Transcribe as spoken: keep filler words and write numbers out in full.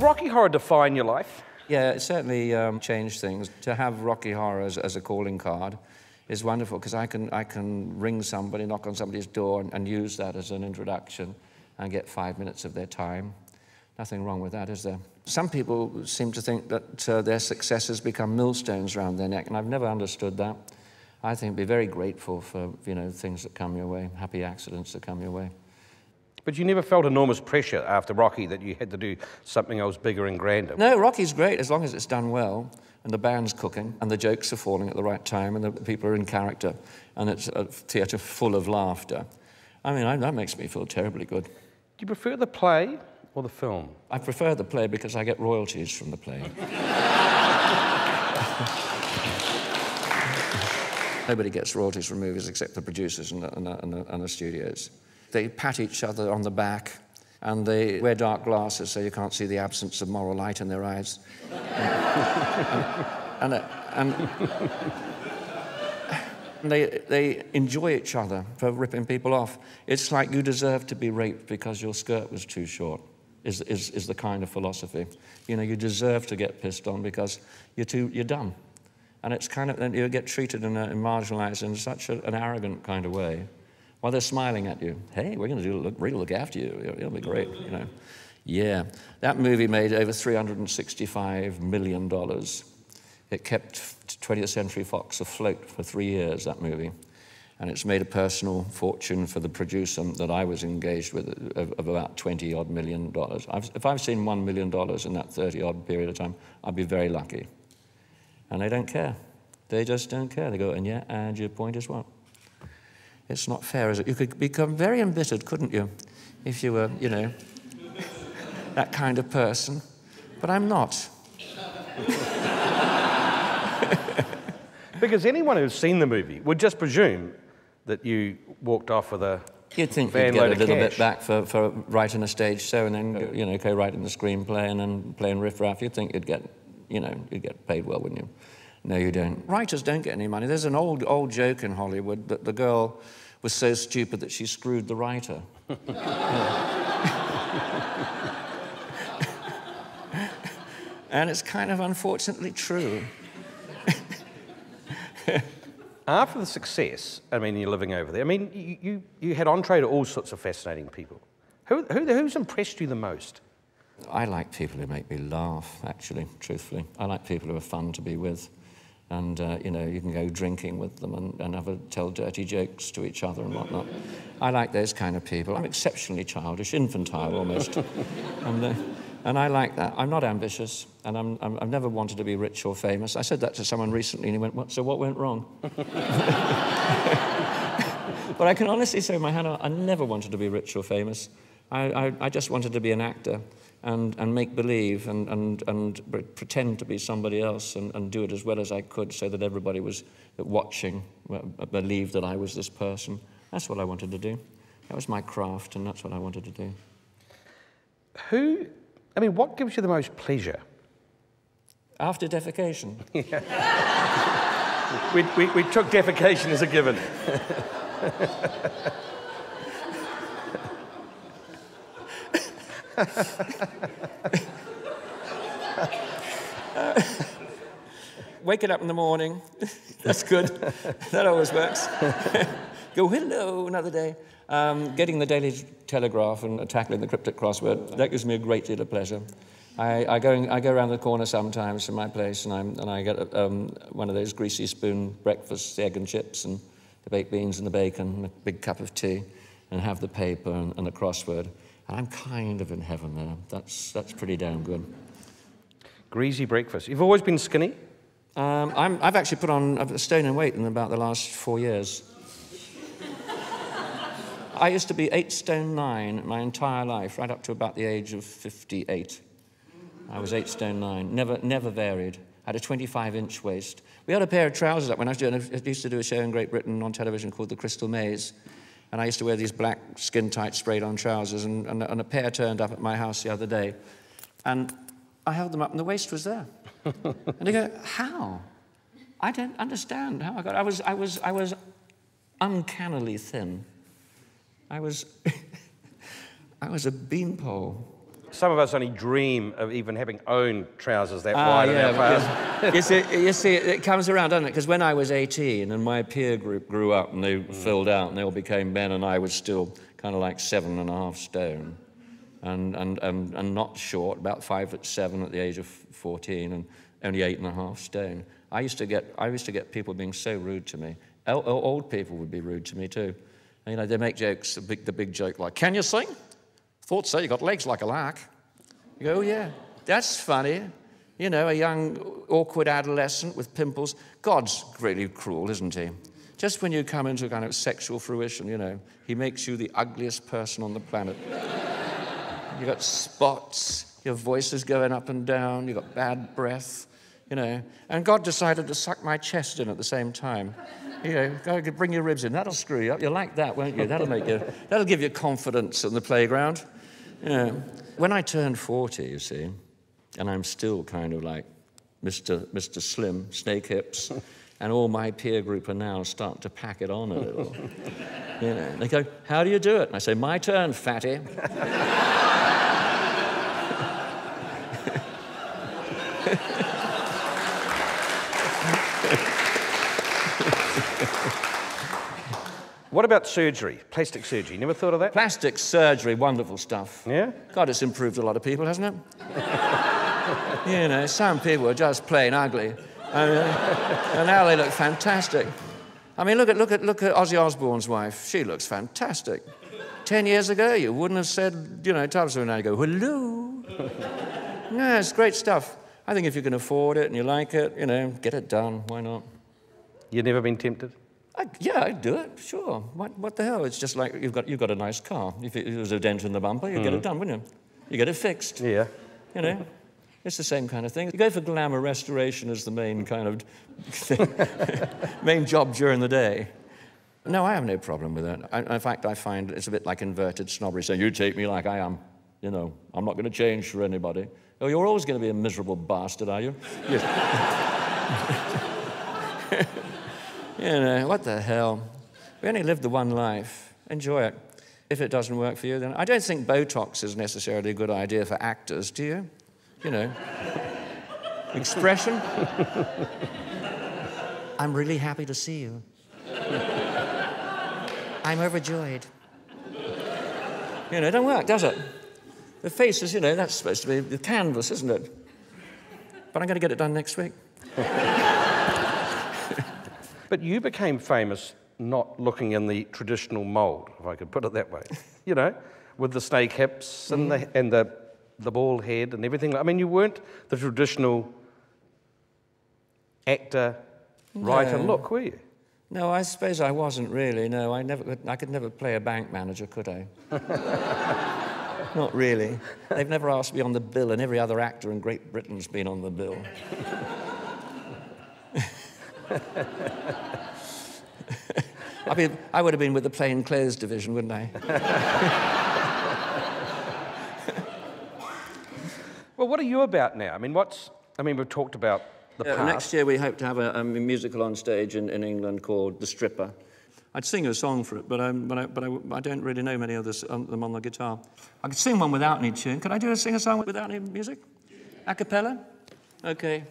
Rocky Horror define your life? Yeah, it certainly um, changed things. To have Rocky Horror as, as a calling card is wonderful, because I can, I can ring somebody, knock on somebody's door, and, and use that as an introduction and get five minutes of their time. Nothing wrong with that, is there? Some people seem to think that uh, their successes become millstones around their neck, and I've never understood that. I think be very grateful for, you know, things that come your way, happy accidents that come your way. But you never felt enormous pressure after Rocky that you had to do something else bigger and grander? No, Rocky's great, as long as it's done well, and the band's cooking, and the jokes are falling at the right time, and the people are in character, and it's a theatre full of laughter. I mean, I, that makes me feel terribly good. Do you prefer the play or the film? I prefer the play because I get royalties from the play. Nobody gets royalties from movies except the producers and the, and, the, and, the, and the studios. They pat each other on the back, and they wear dark glasses so you can't see the absence of moral light in their eyes. and and, and they, they enjoy each other for ripping people off. It's like you deserve to be raped because your skirt was too short, is, is, is the kind of philosophy. You know, you deserve to get pissed on because you're, too, you're dumb. And it's kind of, you get treated and marginalised in such a, an arrogant kind of way, while they're smiling at you. Hey, we're going to do look, really look after you. It'll be great, you know. Yeah, that movie made over three hundred sixty-five million dollars. It kept twentieth century fox afloat for three years, that movie. And it's made a personal fortune for the producer that I was engaged with of, of about twenty odd million dollars. I've, if I've seen one million dollars in that thirty odd period of time, I'd be very lucky. And they don't care. They just don't care. They go, and yeah, and your point is what? It's not fair, is it? You could become very embittered, couldn't you, if you were, you know, that kind of person. But I'm not. Because anyone who's seen the movie would just presume that you walked off with a You'd think you'd get a little cash. bit back for, for writing a stage show and then, oh. you know, co-writing the screenplay and then playing Riff Raff. You'd think you'd get... You know, you'd get paid well, wouldn't you? No, you don't. Writers don't get any money. There's an old, old joke in Hollywood that the girl was so stupid that she screwed the writer. And it's kind of unfortunately true. After the success, I mean, you're living over there. I mean, you, you, you had entree to all sorts of fascinating people. Who, who, who's impressed you the most? I like people who make me laugh, actually, truthfully. I like people who are fun to be with. And, uh, you know, you can go drinking with them and, and have a, tell dirty jokes to each other and whatnot. I like those kind of people. I'm exceptionally childish, infantile almost. and, uh, and I like that. I'm not ambitious, and I'm, I'm, I've never wanted to be rich or famous. I said that to someone recently, and he went, what, so what went wrong? But I can honestly say, my Hannah, I never wanted to be rich or famous. I, I, I just wanted to be an actor. And, and make believe and, and, and pretend to be somebody else and, and do it as well as I could so that everybody was watching, believed that I was this person. That's what I wanted to do. That was my craft, and that's what I wanted to do. Who, I mean, what gives you the most pleasure? After defecation. Yeah. we, we, we took defecation as a given. uh, waking up in the morning, that's good. That always works. Go, hello, another day. Um, getting the Daily Telegraph and tackling the cryptic crossword, that gives me a great deal of pleasure. I, I, go, I go around the corner sometimes from my place and, I'm, and I get um, one of those greasy spoon breakfasts, the egg and chips and the baked beans and the bacon and a big cup of tea and have the paper and, and the crossword. I'm kind of in heaven there. That's, that's pretty damn good. Greasy breakfast. You've always been skinny? Um, I'm, I've actually put on a stone in weight in about the last four years. I used to be eight stone nine my entire life, right up to about the age of fifty-eight. I was eight stone nine, never, never varied. I had a twenty-five inch waist. We had a pair of trousers up when I was doing, I used to do a show in Great Britain on television called The Crystal Maze. And I used to wear these black, skin-tight, sprayed-on trousers, and, and, and a pair turned up at my house the other day. And I held them up, and the waist was there. And they go, how? I don't understand how I got... I was, I was, I was uncannily thin. I was... I was a beanpole. Some of us only dream of even having own trousers that uh, wide in our past. You see, you see, it comes around, doesn't it? Because when I was eighteen and my peer group grew up and they mm. filled out and they all became men and I was still kind of like seven and a half stone and, and, and, and not short, about five foot seven at the age of fourteen and only eight and a half stone. I used to get, I used to get people being so rude to me. O old people would be rude to me too. And, you know, they make jokes, the big, the big joke like, can you sing? Thought so, you got legs like a lark. You go, oh yeah, that's funny. You know, a young, awkward adolescent with pimples. God's really cruel, isn't he? Just when you come into a kind of sexual fruition, you know, he makes you the ugliest person on the planet. You got spots, your voice is going up and down, you got bad breath, you know. And God decided to suck my chest in at the same time. You know, go bring your ribs in, that'll screw you up. You'll like that, won't you? That'll make you, that'll give you confidence in the playground. You know, when I turned forty, you see, and I'm still kind of like Mister Mister Slim, snake hips, and all my peer group are now starting to pack it on a little. You know, and they go, how do you do it? And I say, my turn, fatty. What about surgery, plastic surgery? Never thought of that? Plastic surgery, wonderful stuff. Yeah? God, it's improved a lot of people, hasn't it? You know, some people are just plain ugly. I mean, and now they look fantastic. I mean, look at, look, at, look at Ozzy Osbourne's wife. She looks fantastic. Ten years ago, you wouldn't have said, you know, tubs and now you go, hello. Yeah, it's great stuff. I think if you can afford it and you like it, you know, get it done, why not? You've never been tempted? I, yeah, I'd do it, sure. What, what the hell? It's just like you've got, you've got a nice car. If it, there's a dent in the bumper, you mm. get it done, wouldn't you? You get it fixed. Yeah. You know, it's the same kind of thing. You go for glamour restoration as the main kind of thing, main job during the day. No, I have no problem with that. I, in fact, I find it's a bit like inverted snobbery, saying, you take me like I am. You know, I'm not going to change for anybody. Oh, you're always going to be a miserable bastard, are you? Yes. You know, what the hell? We only live the one life. Enjoy it. If it doesn't work for you, then... I don't think Botox is necessarily a good idea for actors, do you? You know. Expression. I'm really happy to see you. I'm overjoyed. You know, it don't work, does it? The face is, you know, that's supposed to be the canvas, isn't it? But I'm going to get it done next week. But you became famous not looking in the traditional mould, if I could put it that way. You know, with the snake hips and, mm. the, and the, the bald head and everything. I mean, you weren't the traditional actor, no. writer look, were you? No, I suppose I wasn't really, no. I, never, I could never play a bank manager, could I? Not really. They've never asked me on the bill, and every other actor in Great Britain's been on the bill. I mean, I would have been with the plain clothes division, wouldn't I? Well, what are you about now? I mean, what's... I mean, we've talked about the uh, past. Next year we hope to have a, a musical on stage in, in England called The Stripper. I'd sing a song for it, but, um, but, I, but I, I don't really know many of this, um, them on the guitar. I could sing one without any tune. Could I do a sing a song without any music? A cappella? OK.